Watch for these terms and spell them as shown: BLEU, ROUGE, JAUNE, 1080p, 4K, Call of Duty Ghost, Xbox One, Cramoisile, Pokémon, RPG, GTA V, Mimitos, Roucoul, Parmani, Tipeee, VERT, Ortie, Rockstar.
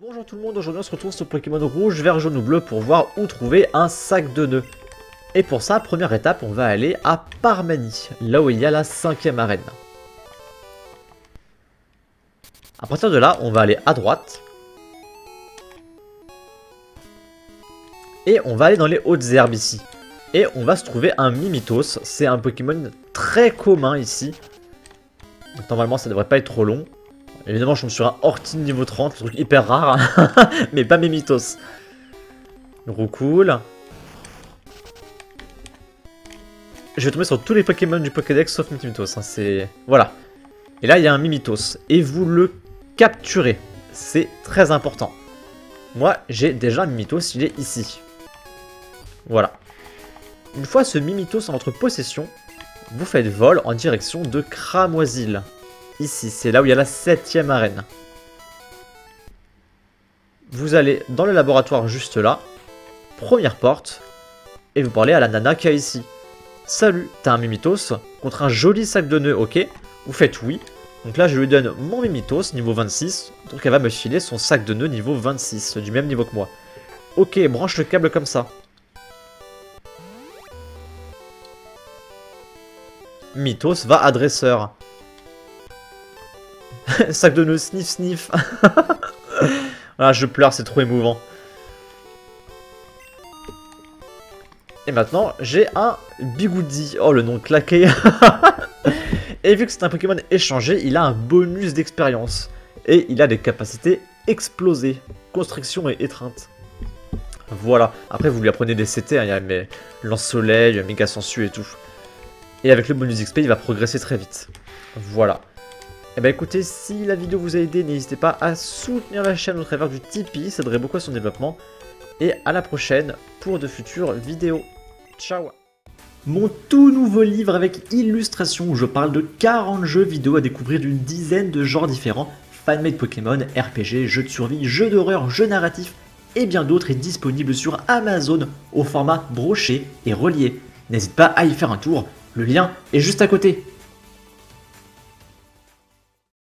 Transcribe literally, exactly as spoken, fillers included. Bonjour tout le monde, aujourd'hui on se retrouve sur Pokémon rouge, vert, jaune ou bleu pour voir où trouver un sac de nœuds. Et pour ça, première étape, on va aller à Parmani, là où il y a la cinquième arène. À partir de là, on va aller à droite. Et on va aller dans les hautes herbes ici. Et on va se trouver un Mimitos, c'est un Pokémon très commun ici. Donc, normalement ça devrait pas être trop long. Évidemment, je suis sur un Ortie niveau trente, un truc hyper rare, hein. Mais pas Mimitos. Roucoul. Je vais tomber sur tous les Pokémon du Pokédex sauf Mimitos. Hein. C'est... Voilà. Et là, il y a un Mimitos. Et vous le capturez. C'est très important. Moi, j'ai déjà un Mimitos. Il est ici. Voilà. Une fois ce Mimitos en votre possession, vous faites vol en direction de Cramoisile. Ici, c'est là où il y a la septième arène. Vous allez dans le laboratoire juste là. Première porte. Et vous parlez à la nana qui est ici. Salut, t'as un Mimitos contre un joli sac de nœuds, ok? Vous faites oui. Donc là, je lui donne mon Mimitos niveau vingt-six. Donc elle va me filer son sac de nœuds niveau vingt-six, du même niveau que moi. Ok, branche le câble comme ça. Mimitos va à dresseur. Sac de nœuds, sniff, sniff. Voilà, je pleure, c'est trop émouvant. Et maintenant, j'ai un Bigoudi. Oh, le nom claqué. Et vu que c'est un Pokémon échangé, il a un bonus d'expérience. Et il a des capacités explosées. Constriction et étreinte. Voilà. Après, vous lui apprenez des C T. Hein, il y a mes lance-soleil, méga sensu et tout. Et avec le bonus X P, il va progresser très vite. Voilà. Et eh bah écoutez, si la vidéo vous a aidé, n'hésitez pas à soutenir la chaîne au travers du Tipeee, ça aiderait beaucoup à son développement. Et à la prochaine pour de futures vidéos. Ciao! Mon tout nouveau livre avec illustration où je parle de quarante jeux vidéo à découvrir d'une dizaine de genres différents. Fanmade Pokémon, R P G, jeux de survie, jeux d'horreur, jeux narratifs et bien d'autres est disponible sur Amazon au format broché et relié. N'hésite pas à y faire un tour, le lien est juste à côté.